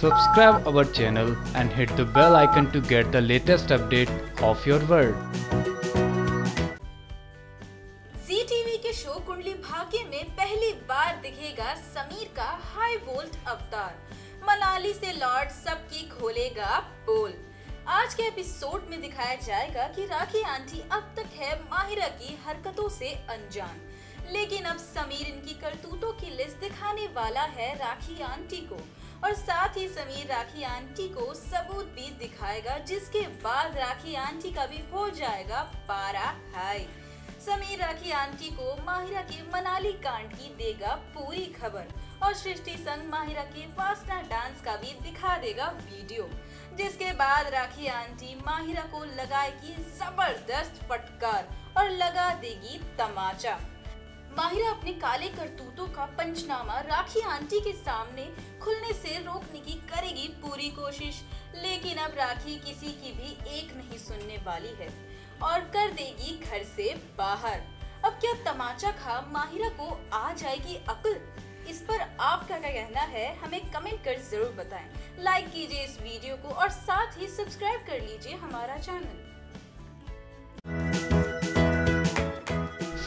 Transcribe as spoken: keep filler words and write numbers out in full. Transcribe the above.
Subscribe our channel and hit the bell icon to get the latest update of your world. Zee TV के show Kundali Bhagya में पहली बार दिखेगा समीर का high volt अवतार। मनाली से लॉर्ड सबकी खोलेगा पोल। आज के एपिसोड में दिखाया जाएगा कि राखी आंटी अब तक है माहिरा की हरकतों से अनजान, लेकिन अब समीर इनकी करतूतों की लिस्ट दिखाने वाला है राखी आंटी को। और साथ ही समीर राखी आंटी को सबूत भी दिखाएगा, जिसके बाद राखी आंटी का भी हो जाएगा पारा हाई। समीर राखी आंटी को माहिरा के मनाली कांड की देगा पूरी खबर और सृष्टि संग माहिरा के वासना डांस का भी दिखा देगा वीडियो, जिसके बाद राखी आंटी माहिरा को लगाएगी जबरदस्त फटकार और लगा देगी तमाचा। माहिरा अपने काले करतूतों का पंचनामा राखी आंटी के सामने खुलने से रोकने की करेगी पूरी कोशिश, लेकिन अब राखी किसी की भी एक नहीं सुनने वाली है और कर देगी घर से बाहर। अब क्या तमाचा खा माहिरा को आ जाएगी अक्ल? इस पर आपका क्या कहना है हमें कमेंट कर जरूर बताएं। लाइक कीजिए इस वीडियो को और साथ ही सब्सक्राइब कर लीजिए हमारा चैनल।